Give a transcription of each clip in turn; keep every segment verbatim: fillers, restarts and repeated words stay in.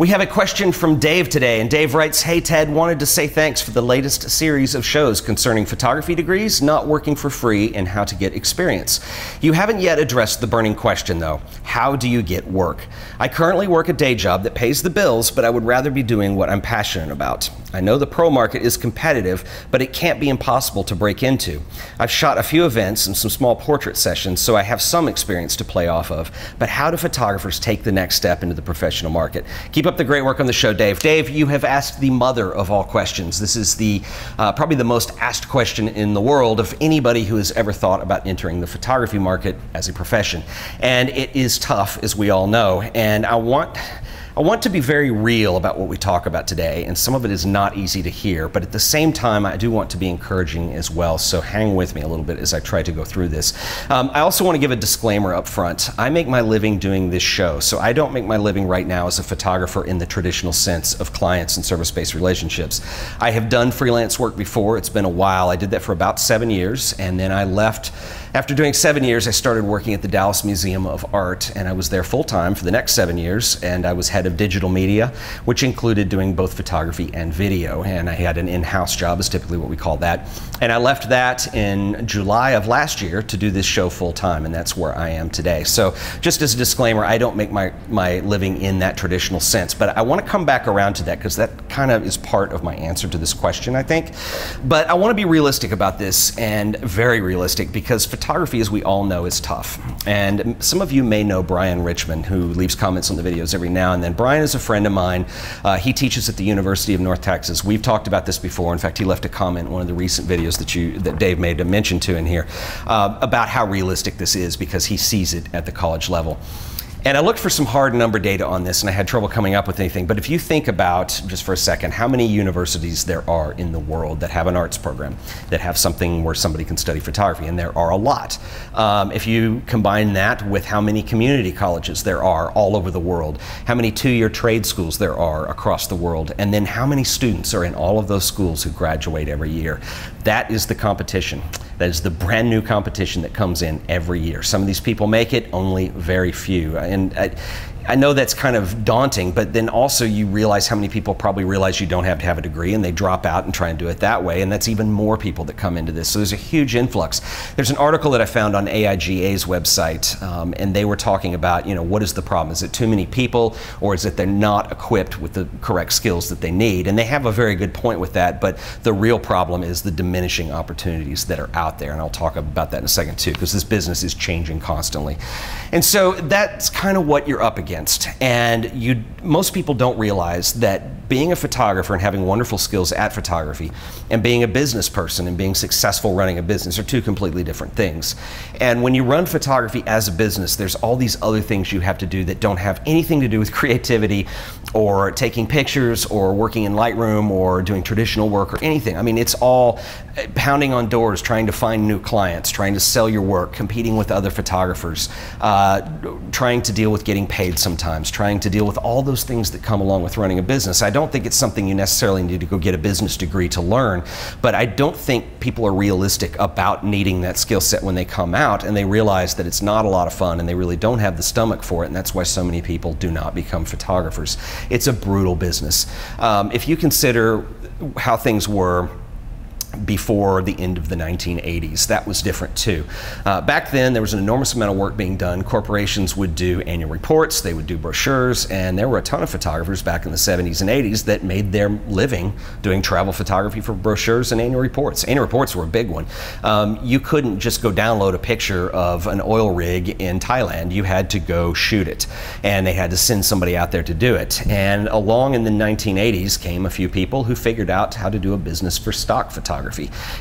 We have a question from Dave today, and Dave writes, "Hey Ted, wanted to say thanks for the latest series of shows concerning photography degrees, not working for free, and how to get experience. You haven't yet addressed the burning question though. How do you get work? I currently work a day job that pays the bills, but I would rather be doing what I'm passionate about. I know the pro market is competitive, but it can't be impossible to break into. I've shot a few events and some small portrait sessions, so I have some experience to play off of, but how do photographers take the next step into the professional market? Keep up the great work on the show, Dave." Dave, you have asked the mother of all questions. This is the uh, probably the most asked question in the world of anybody who has ever thought about entering the photography market as a profession. And it is tough, as we all know. And I want I want to be very real about what we talk about today, and some of it is not easy to hear, but at the same time, I do want to be encouraging as well, so hang with me a little bit as I try to go through this. Um, I also want to give a disclaimer up front. I make my living doing this show, so I don't make my living right now as a photographer in the traditional sense of clients and service-based relationships. I have done freelance work before. It's been a while. I did that for about seven years, and then I left. After doing seven years, I started working at the Dallas Museum of Art, and I was there full-time for the next seven years, and I was head of digital media, which included doing both photography and video, and I had an in-house job, is typically what we call that. And I left that in July of last year to do this show full-time, and that's where I am today. So just as a disclaimer, I don't make my, my living in that traditional sense, but I want to come back around to that because that kind of is part of my answer to this question, I think. But I want to be realistic about this, and very realistic, because photography, as we all know, is tough. And some of you may know Brian Richmond, who leaves comments on the videos every now and then. Brian is a friend of mine. Uh, he teaches at the University of North Texas. We've talked about this before. In fact, he left a comment in one of the recent videos that you that Dave made a mention to in here uh, about how realistic this is because he sees it at the college level. And I looked for some hard number data on this, and I had trouble coming up with anything. But if you think about, just for a second, how many universities there are in the world that have an arts program, that have something where somebody can study photography, and there are a lot. Um, if you combine that with how many community colleges there are all over the world, how many two-year trade schools there are across the world, and then how many students are in all of those schools who graduate every year, that is the competition. That is the brand new competition that comes in every year. Some of these people make it, only very few. And I, I know that's kind of daunting, but then also you realize how many people probably realize you don't have to have a degree and they drop out and try and do it that way, and that's even more people that come into this. So there's a huge influx. There's an article that I found on A I G A's website, um, and they were talking about, you know, what is the problem? Is it too many people, or is it they're not equipped with the correct skills that they need? And they have a very good point with that, but the real problem is the diminishing opportunities that are out there, and I'll talk about that in a second too, because this business is changing constantly. And so that's kind of what you're up against. Against. And you, most people don't realize that being a photographer and having wonderful skills at photography and being a business person and being successful running a business are two completely different things. And when you run photography as a business, there's all these other things you have to do that don't have anything to do with creativity or taking pictures or working in Lightroom or doing traditional work or anything. I mean, it's all pounding on doors, trying to find new clients, trying to sell your work, competing with other photographers, uh, trying to deal with getting paid sometimes, trying to deal with all those things that come along with running a business. I don't think it's something you necessarily need to go get a business degree to learn, but I don't think people are realistic about needing that skill set when they come out and they realize that it's not a lot of fun and they really don't have the stomach for it, and that's why so many people do not become photographers. It's a brutal business. Um, if you consider how things were before the end of the nineteen eighties. That was different too. Uh, back then, there was an enormous amount of work being done. Corporations would do annual reports, they would do brochures, and there were a ton of photographers back in the seventies and eighties that made their living doing travel photography for brochures and annual reports. Annual reports were a big one. Um, you couldn't just go download a picture of an oil rig in Thailand. You had to go shoot it, and they had to send somebody out there to do it. And along in the nineteen eighties came a few people who figured out how to do a business for stock photography.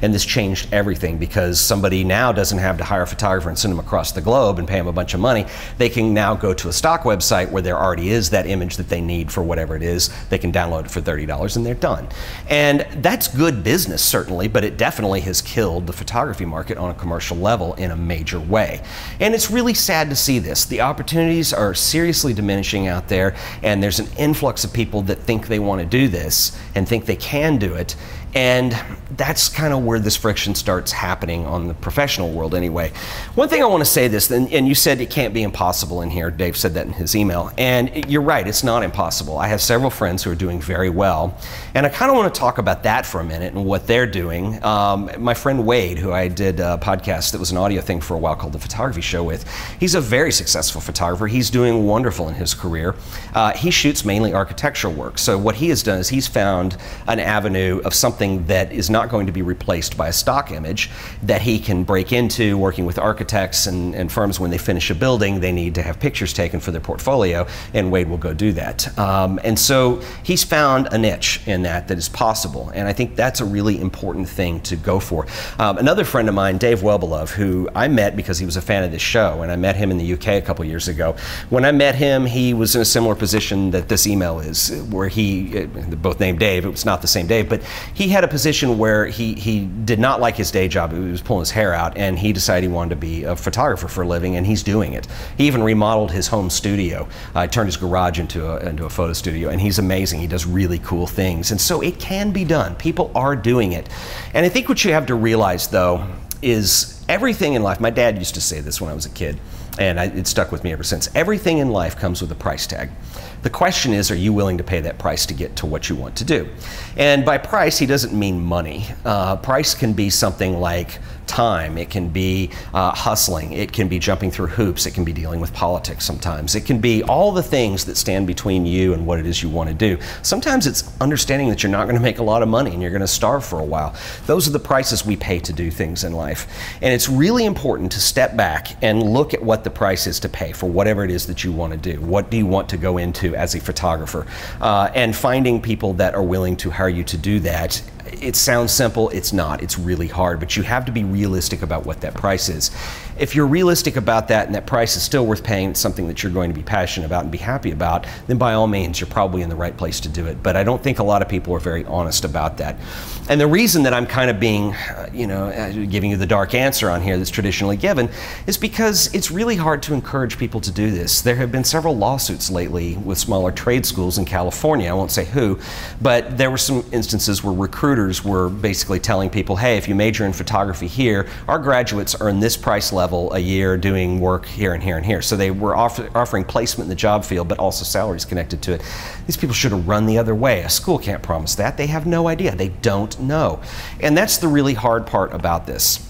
And this changed everything because somebody now doesn't have to hire a photographer and send them across the globe and pay them a bunch of money. They can now go to a stock website where there already is that image that they need for whatever it is. They can download it for thirty dollars and they're done. And that's good business, certainly, but it definitely has killed the photography market on a commercial level in a major way. And it's really sad to see this. The opportunities are seriously diminishing out there, and there's an influx of people that think they want to do this and think they can do it. And that's kind of where this friction starts happening on the professional world anyway. One thing I want to say this, and, and you said it can't be impossible in here. Dave said that in his email. And it, you're right, it's not impossible. I have several friends who are doing very well. And I kind of want to talk about that for a minute and what they're doing. Um, my friend Wade, who I did a podcast that was an audio thing for a while called The Photography Show with, he's a very successful photographer. He's doing wonderful in his career. Uh, he shoots mainly architectural work. So what he has done is he's found an avenue of something that is not going to be replaced by a stock image that he can break into, working with architects and, and firms. When they finish a building, they need to have pictures taken for their portfolio, and Wade will go do that. Um, and so he's found a niche in that that is possible, and I think that's a really important thing to go for. Um, another friend of mine, Dave Welbelove, who I met because he was a fan of this show, and I met him in the U K a couple years ago. When I met him, he was in a similar position that this email is, where he, both named Dave, it was not the same Dave, but he had a position where he, he did not like his day job. He was pulling his hair out, and he decided he wanted to be a photographer for a living, and he's doing it. He even remodeled his home studio. Uh, turned his garage into a, into a photo studio, and he's amazing. He does really cool things. And so it can be done. People are doing it. And I think what you have to realize, though, is everything in life, my dad used to say this when I was a kid, and I, it stuck with me ever since, everything in life comes with a price tag. The question is, are you willing to pay that price to get to what you want to do? And by price, he doesn't mean money. Uh, price can be something like time, it can be uh, hustling, it can be jumping through hoops, it can be dealing with politics sometimes. It can be all the things that stand between you and what it is you want to do. Sometimes it's understanding that you're not going to make a lot of money and you're going to starve for a while. Those are the prices we pay to do things in life. And it's really important to step back and look at what the price is to pay for whatever it is that you want to do. What do you want to go into as a photographer, uh, and finding people that are willing to hire you to do that. It sounds simple, it's not. It's really hard, but you have to be realistic about what that price is. If you're realistic about that and that price is still worth paying, it's something that you're going to be passionate about and be happy about, then by all means, you're probably in the right place to do it. But I don't think a lot of people are very honest about that. And the reason that I'm kind of being, uh, you know, uh, giving you the dark answer on here that's traditionally given is because it's really hard to encourage people to do this. There have been several lawsuits lately with smaller trade schools in California. I won't say who, but there were some instances where recruiters were basically telling people, hey, if you major in photography here, our graduates earn this price level a year doing work here and here and here. So they were offer offering placement in the job field, but also salaries connected to it. These people should have run the other way. A school can't promise that. They have no idea. They don't know. And that's the really hard part about this.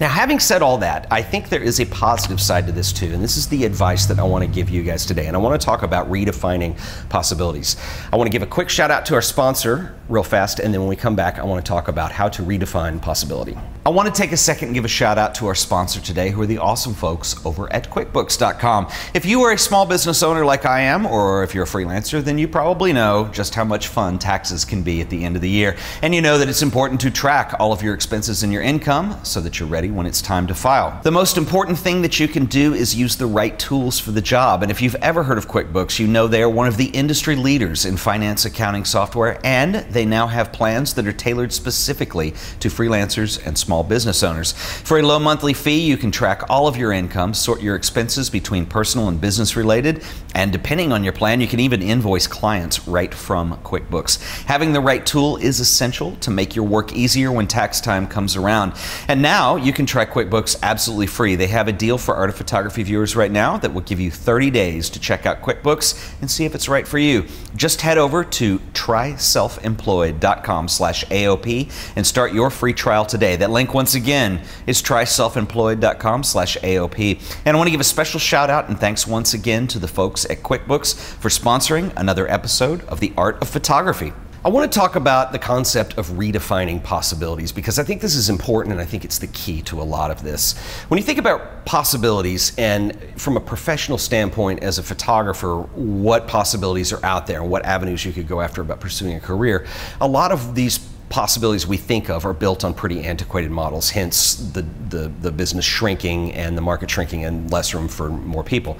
Now, having said all that, I think there is a positive side to this too, and this is the advice that I want to give you guys today. And I want to talk about redefining possibilities. I want to give a quick shout out to our sponsor real fast, and then when we come back, I want to talk about how to redefine possibility. I want to take a second and give a shout out to our sponsor today, who are the awesome folks over at QuickBooks dot com. If you are a small business owner like I am, or if you're a freelancer, then you probably know just how much fun taxes can be at the end of the year. And you know that it's important to track all of your expenses and your income so that you're ready when it's time to file. The most important thing that you can do is use the right tools for the job. And if you've ever heard of QuickBooks, you know they are one of the industry leaders in finance accounting software, and they now have plans that are tailored specifically to freelancers and small business owners. For a low monthly fee, you can track all of your income, sort your expenses between personal and business related, and depending on your plan, you can even invoice clients right from QuickBooks. Having the right tool is essential to make your work easier when tax time comes around. And now you You can try QuickBooks absolutely free. They have a deal for Art of Photography viewers right now that will give you thirty days to check out QuickBooks and see if it's right for you. Just head over to try self employed dot com slash A O P and start your free trial today. That link once again is try self employed dot com slash A O P. And I want to give a special shout out and thanks once again to the folks at QuickBooks for sponsoring another episode of The Art of Photography. I want to talk about the concept of redefining possibilities because I think this is important, and I think it's the key to a lot of this. When you think about possibilities, and from a professional standpoint as a photographer, what possibilities are out there and what avenues you could go after about pursuing a career, a lot of these possibilities we think of are built on pretty antiquated models, hence the, the, the business shrinking and the market shrinking and less room for more people.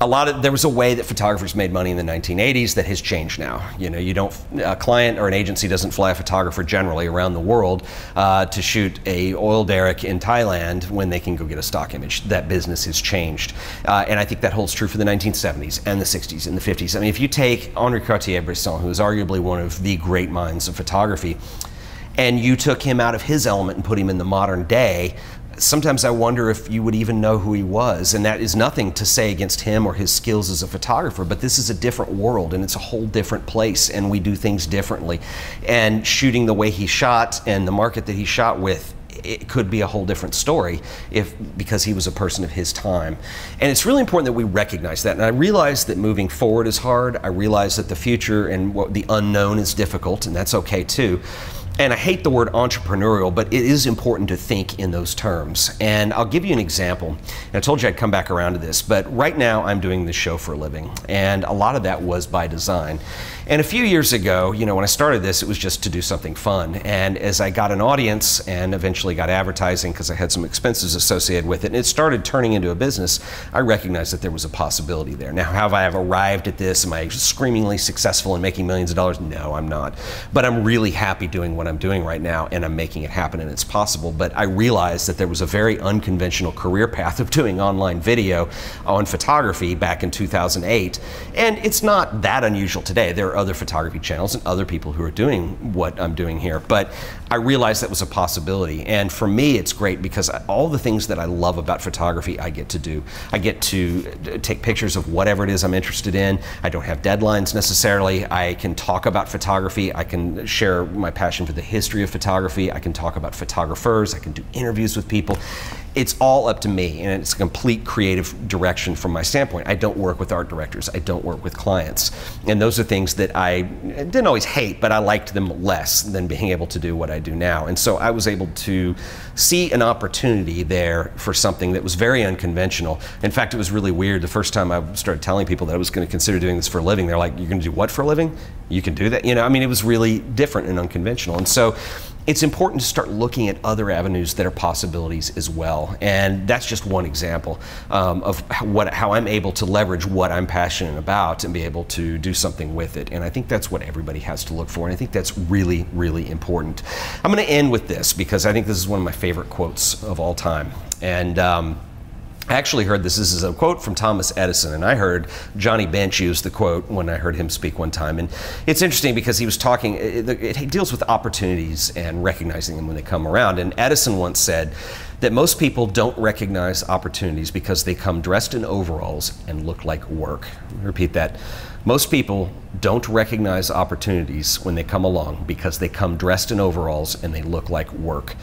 A lot of, there was a way that photographers made money in the nineteen eighties that has changed now. You know, you don't, a client or an agency doesn't fly a photographer generally around the world uh, to shoot a oil derrick in Thailand when they can go get a stock image. That business has changed. Uh, and I think that holds true for the nineteen seventies and the sixties and the fifties. I mean, if you take Henri Cartier-Bresson, who is arguably one of the great minds of photography, and you took him out of his element and put him in the modern day, sometimes I wonder if you would even know who he was. And that is nothing to say against him or his skills as a photographer, but this is a different world and it's a whole different place and we do things differently. And shooting the way he shot and the market that he shot with, it could be a whole different story if, because he was a person of his time. And it's really important that we recognize that. And I realize that moving forward is hard. I realize that the future and what the unknown is difficult, and that's okay too. And I hate the word entrepreneurial, but it is important to think in those terms. And I'll give you an example. And I told you I'd come back around to this, but right now I'm doing this show for a living. And a lot of that was by design. And a few years ago, you know, when I started this, it was just to do something fun. And as I got an audience and eventually got advertising because I had some expenses associated with it, and it started turning into a business, I recognized that there was a possibility there. Now, have I arrived at this? Am I screamingly successful in making millions of dollars? No, I'm not. But I'm really happy doing what I'm doing right now, and I'm making it happen, and it's possible. But I realized that there was a very unconventional career path of doing online video on photography back in two thousand eight, and it's not that unusual today. There are other photography channels and other people who are doing what I'm doing here, but I realized that was a possibility. And for me, it's great because all the things that I love about photography I get to do. I get to take pictures of whatever it is I'm interested in. I don't have deadlines necessarily. I can talk about photography. I can share my passion for the history of photography. I can talk about photographers. I can do interviews with people. It's all up to me, and it's a complete creative direction from my standpoint. I don't work with art directors. I don't work with clients. And those are things that I didn't always hate, but I liked them less than being able to do what I do now. And so I was able to see an opportunity there for something that was very unconventional. In fact, it was really weird. The first time I started telling people that I was going to consider doing this for a living, they're like, "You're going to do what for a living? You can do that?" You know, I mean, it was really different and unconventional. And so it's important to start looking at other avenues that are possibilities as well. And that's just one example um, of what, how I'm able to leverage what I'm passionate about and be able to do something with it. And I think that's what everybody has to look for. And I think that's really, really important. I'm going to end with this because I think this is one of my favorite quotes of all time. And um, I actually heard this. This is a quote from Thomas Edison, and I heard Johnny Bench use the quote when I heard him speak one time. And it's interesting because he was talking, it, it, it deals with opportunities and recognizing them when they come around. And Edison once said that most people don't recognize opportunities because they come dressed in overalls and look like work. Repeat that. Most people don't recognize opportunities when they come along because they come dressed in overalls and they look like work.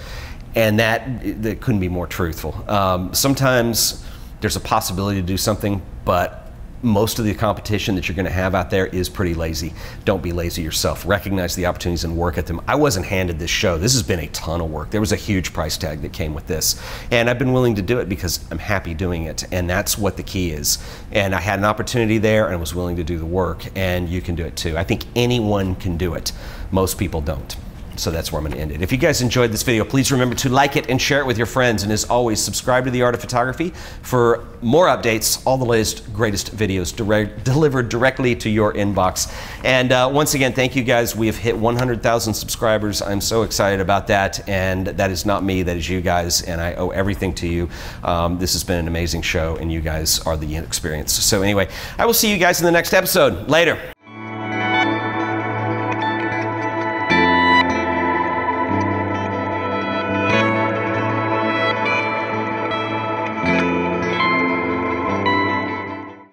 And that, that couldn't be more truthful. Um, sometimes there's a possibility to do something, but most of the competition that you're going to have out there is pretty lazy. Don't be lazy yourself. Recognize the opportunities and work at them. I wasn't handed this show. This has been a ton of work. There was a huge price tag that came with this. And I've been willing to do it because I'm happy doing it. And that's what the key is. And I had an opportunity there and was willing to do the work. And you can do it too. I think anyone can do it. Most people don't. So that's where I'm going to end it. If you guys enjoyed this video, please remember to like it and share it with your friends. And as always, subscribe to The Art of Photography for more updates, all the latest, greatest videos direct, delivered directly to your inbox. And uh, once again, thank you guys. We have hit one hundred thousand subscribers. I'm so excited about that. And that is not me. That is you guys. And I owe everything to you. Um, this has been an amazing show, and you guys are the experience. So anyway, I will see you guys in the next episode. Later.